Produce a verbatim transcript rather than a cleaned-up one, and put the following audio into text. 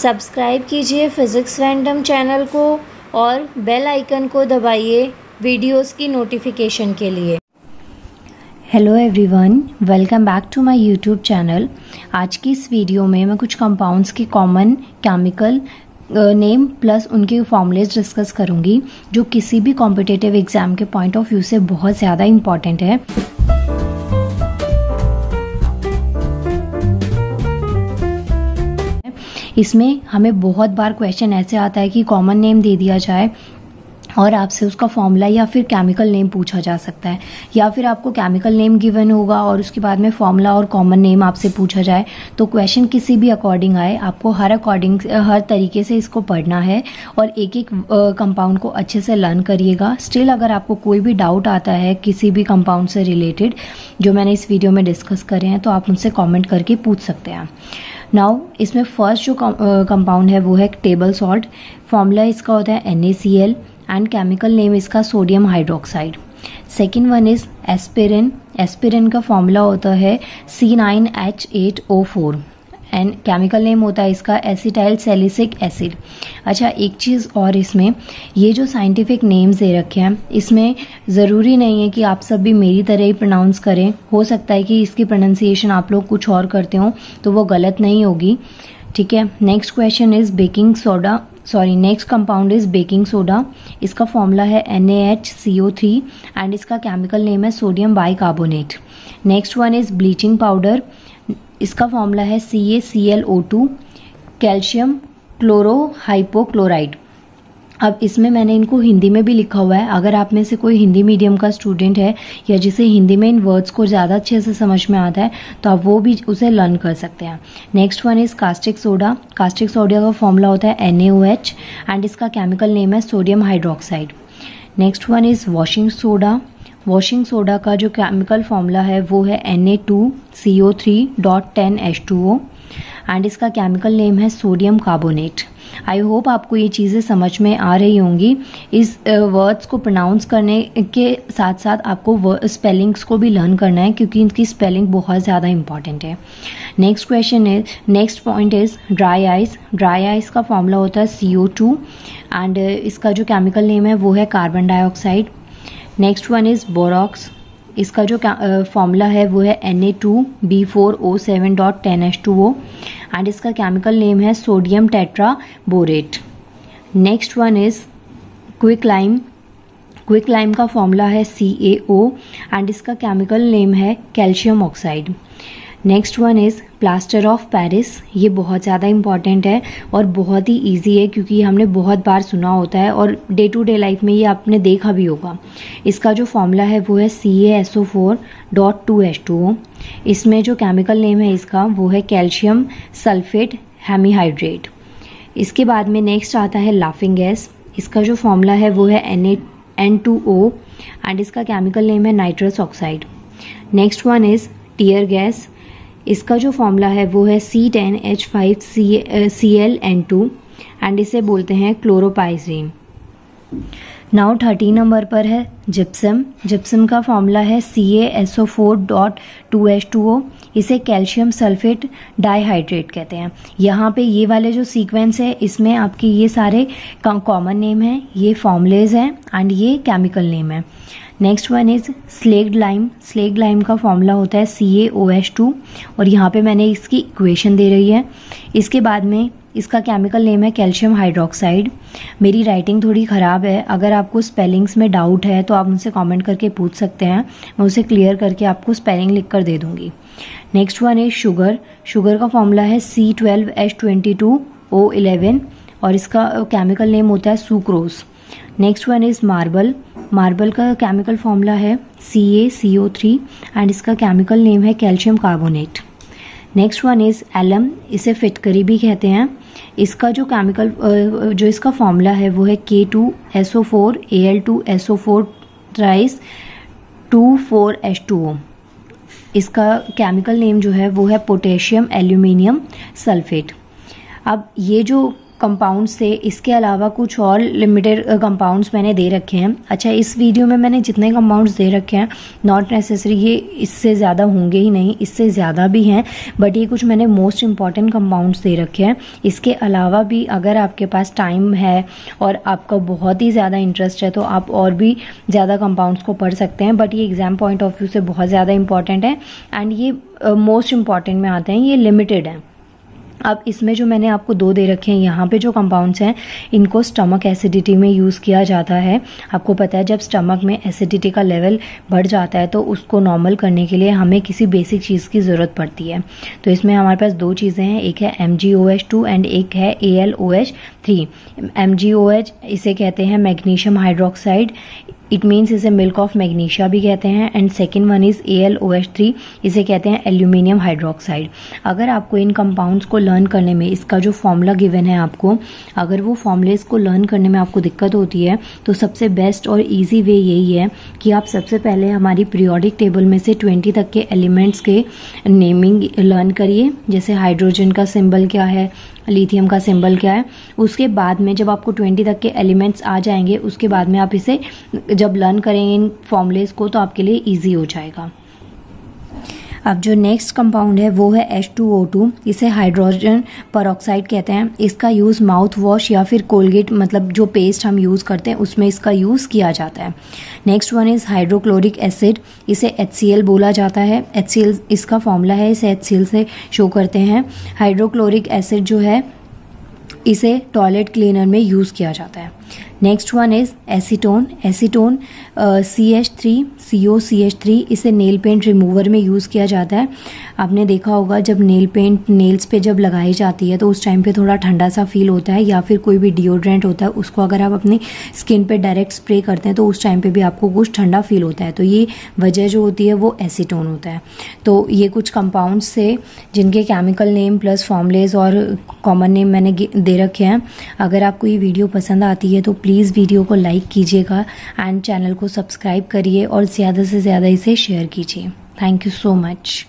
Subscribe कीजिए physics Phantom channel को और बेल आइकन को दबाइए वीडियोस की नोटिफिकेशन के लिए। Hello everyone, welcome back to my YouTube channel. आज की इस वीडियो में मैं कुछ कंपाउंड्स के कॉमन केमिकल नेम प्लस उनके फॉर्मूलेज डिस्कस करूँगी जो किसी भी कॉम्पिटिटिव एग्ज़ाम के पॉइंट ऑफ व्यू से बहुत ज़्यादा इम्पॉर्टेंट है। इसमें हमें बहुत बार क्वेश्चन ऐसे आता है कि कॉमन नेम दे दिया जाए और आपसे उसका फॉर्मूला या फिर केमिकल नेम पूछा जा सकता है, या फिर आपको केमिकल नेम गिवन होगा और उसके बाद में फॉर्मूला और कॉमन नेम आपसे पूछा जाए। तो क्वेश्चन किसी भी अकॉर्डिंग आए, आपको हर अकॉर्डिंग हर तरीके से इसको पढ़ना है और एक एक कंपाउंड को अच्छे से लर्न करिएगा। स्टिल अगर आपको कोई भी डाउट आता है किसी भी कंपाउंड से रिलेटेड जो मैंने इस वीडियो में डिस्कस करे हैं तो आप उनसे कॉमेंट करके पूछ सकते हैं। नाउ इसमें फर्स्ट जो कंपाउंड है वो है टेबल सॉल्ट। फॉर्मूला इसका होता है N A C L and chemical name इसका sodium hydroxide. Second one is aspirin. Aspirin का फॉर्मूला होता है C nine H eight O four and chemical name होता है इसका एसिटाइल सैलिसिक एसिड। अच्छा, एक चीज़ और इसमें, ये जो साइंटिफिक नेम्स दे रखे हैं इसमें ज़रूरी नहीं है कि आप सब भी मेरी तरह ही प्रोनाउंस करें। हो सकता है कि इसकी प्रोनाउंसिएशन आप लोग कुछ और करते हो तो वो गलत नहीं होगी, ठीक है। Next question is baking soda sorry next compound is baking soda. इसका फॉर्मूला है N A H C O three and इसका केमिकल नेम है sodium bicarbonate. Next one is bleaching powder. इसका फॉर्मूला है C A C L O two calcium chlorohypochlorite. अब इसमें मैंने इनको हिंदी में भी लिखा हुआ है, अगर आप में से कोई हिंदी मीडियम का स्टूडेंट है या जिसे हिंदी में इन वर्ड्स को ज़्यादा अच्छे से समझ में आता है तो आप वो भी उसे लर्न कर सकते हैं। Next one is caustic soda. Caustic soda का फॉर्मूला होता है N A O H and इसका केमिकल नेम है sodium hydroxide. Next one is washing soda. Washing soda का जो केमिकल फॉर्मूला है वो है N A two C O three dot ten H two O and इसका केमिकल नेम है sodium carbonate. I hope आपको ये चीज़ें समझ में आ रही होंगी। इस वर्ड्स को प्रोनाउंस करने के साथ साथ आपको स्पेलिंग्स को भी लर्न करना है क्योंकि इनकी स्पेलिंग बहुत ज़्यादा इंपॉर्टेंट है। Next question is next point is dry ice. Dry ice का फॉर्मूला होता है सी ओ टू एंड इसका जो केमिकल नेम है वो है carbon dioxide. Next one is borax. इसका जो फॉर्मूला है वो है N A two B four O seven dot ten H two O and इसका केमिकल नेम है sodium tetraborate. Next one is quick lime. Quick lime का formula है C A O and इसका केमिकल नेम है calcium oxide. Next one is plaster of Paris. ये बहुत ज़्यादा important है और बहुत ही इजी है क्योंकि हमने बहुत बार सुना होता है और डे टू डे लाइफ में ये आपने देखा भी होगा। इसका जो फॉर्मूला है वो है C A S O four dot two H two O. इसमें जो केमिकल नेम है इसका वो है कैल्शियम सल्फेट हेमीहाइड्रेट। इसके बाद में नेक्स्ट आता है लाफिंग गैस। इसका जो फॉर्मूला है वो है N A N two O and इसका केमिकल नेम है nitrous oxide. Next one is tear gas. इसका जो फॉर्मूला है वो है C ten H five C L N two and इसे बोलते हैं क्लोरोपाइरीन। नाउ थर्टीन नंबर पर है जिप्सम। जिप्सम का फॉर्मूला है C A S O four dot two H two O. इसे कैल्शियम सल्फेट डाइहाइड्रेट कहते हैं। यहाँ पे ये वाले जो सीक्वेंस है इसमें आपके ये सारे कॉमन नेम हैं, ये फॉर्मूलेज हैं एंड ये केमिकल नेम है। Next one is slaked lime. Slaked lime का फॉर्मूला होता है C A O H to और यहाँ पे मैंने इसकी इक्वेशन दे रही है। इसके बाद में इसका केमिकल नेम है कैल्शियम हाइड्रोक्साइड। मेरी राइटिंग थोड़ी ख़राब है, अगर आपको स्पेलिंग्स में डाउट है तो आप मुझसे कमेंट करके पूछ सकते हैं, मैं उसे क्लियर करके आपको स्पेलिंग लिख कर दे दूँगी। Next one is sugar. Sugar का फॉर्मूला है C twelve H twenty two O eleven और इसका केमिकल नेम होता है sucrose. Next one is marble. Marble का केमिकल फॉर्मूला है C A C O three and इसका केमिकल नेम है calcium carbonate. Next one is alum. इसे फिटकरी भी कहते हैं। इसका जो केमिकल जो इसका फॉर्मूला है वो है K two S O four A L two S O four thrice two four H two O. इसका केमिकल नेम जो है वो है पोटेशियम एल्यूमिनियम सल्फेट। अब ये जो कंपाउंड्स थे, इसके अलावा कुछ और लिमिटेड कंपाउंड्स मैंने दे रखे हैं। अच्छा, इस वीडियो में मैंने जितने कंपाउंड्स दे रखे हैं नॉट नेसेसरी ये इससे ज़्यादा होंगे ही नहीं, इससे ज़्यादा भी हैं, बट ये कुछ मैंने मोस्ट इम्पॉर्टेंट कंपाउंड्स दे रखे हैं। इसके अलावा भी अगर आपके पास टाइम है और आपका बहुत ही ज़्यादा इंटरेस्ट है तो आप और भी ज़्यादा कंपाउंड्स को पढ़ सकते हैं, बट ये एग्ज़ाम पॉइंट ऑफ व्यू से बहुत ज़्यादा इंपॉर्टेंट है एंड ये मोस्ट इम्पॉर्टेंट में आते हैं, ये लिमिटेड हैं। अब इसमें जो मैंने आपको दो दे रखे हैं, यहाँ पे जो कंपाउंड्स हैं इनको स्टमक एसिडिटी में यूज़ किया जाता है। आपको पता है जब स्टमक में एसिडिटी का लेवल बढ़ जाता है तो उसको नॉर्मल करने के लिए हमें किसी बेसिक चीज़ की ज़रूरत पड़ती है। तो इसमें हमारे पास दो चीज़ें हैं, एक है M G O H two and एक है A L O H three. M G O H इसे कहते हैं मैग्नीशियम हाइड्रोक्साइड, इट मीन्स इसे मिल्क ऑफ मैग्नीशिया भी कहते हैं, and second one is A L O H three, इसे कहते हैं एल्यूमिनियम हाइड्रोक्साइड। अगर आपको इन कंपाउंड्स को लर्न करने में, इसका जो फॉर्मूला गिवन है आपको, अगर वो फॉर्मूलेस को लर्न करने में आपको दिक्कत होती है तो सबसे बेस्ट और ईजी वे यही है कि आप सबसे पहले हमारी पीरियोडिक टेबल में से ट्वेंटी तक के एलिमेंट्स के नेमिंग लर्न करिए, जैसे हाइड्रोजन का सिंबल क्या है, लिथियम का सिंबल क्या है। उसके बाद में जब आपको ट्वेंटी तक के एलिमेंट्स आ जाएंगे उसके बाद में आप इसे जब लर्न करेंगे इन फॉर्मूलेस को तो आपके लिए ईजी हो जाएगा। अब जो नेक्स्ट कंपाउंड है वो है एच टू ओ टू, इसे हाइड्रोजन परऑक्साइड कहते हैं। इसका यूज़ माउथ वॉश या फिर कोलगेट, मतलब जो पेस्ट हम यूज़ करते हैं उसमें इसका यूज़ किया जाता है। Next one is hydrochloric acid, इसे एच सी एल बोला जाता है। एच सी एल इसका फॉर्मूला है, इसे एच सी एल से शो करते हैं। हाइड्रोक्लोरिक एसिड जो है इसे टॉयलेट क्लीनर में यूज़ किया जाता है। Next one is acetone, acetone C H three C O C H three, इसे नेल पेंट रिमूवर में यूज़ किया जाता है। आपने देखा होगा जब नेल पेंट नेल्स पे जब लगाई जाती है तो उस टाइम पे थोड़ा ठंडा सा फील होता है, या फिर कोई भी डिओड्रेंट होता है उसको अगर आप अपनी स्किन पे डायरेक्ट स्प्रे करते हैं तो उस टाइम पे भी आपको कुछ ठंडा फील होता है, तो ये वजह जो होती है वो एसीटोन होता है। तो ये कुछ कंपाउंड्स थे जिनके केमिकल नेम प्लस फॉर्मूलेस और कॉमन नेम मैंने दे रखे हैं। अगर आपको ये वीडियो पसंद आती है तो प्लीज़ वीडियो को लाइक कीजिएगा एंड चैनल को सब्सक्राइब करिए और ज़्यादा से ज़्यादा इसे शेयर कीजिए। Thank you so much.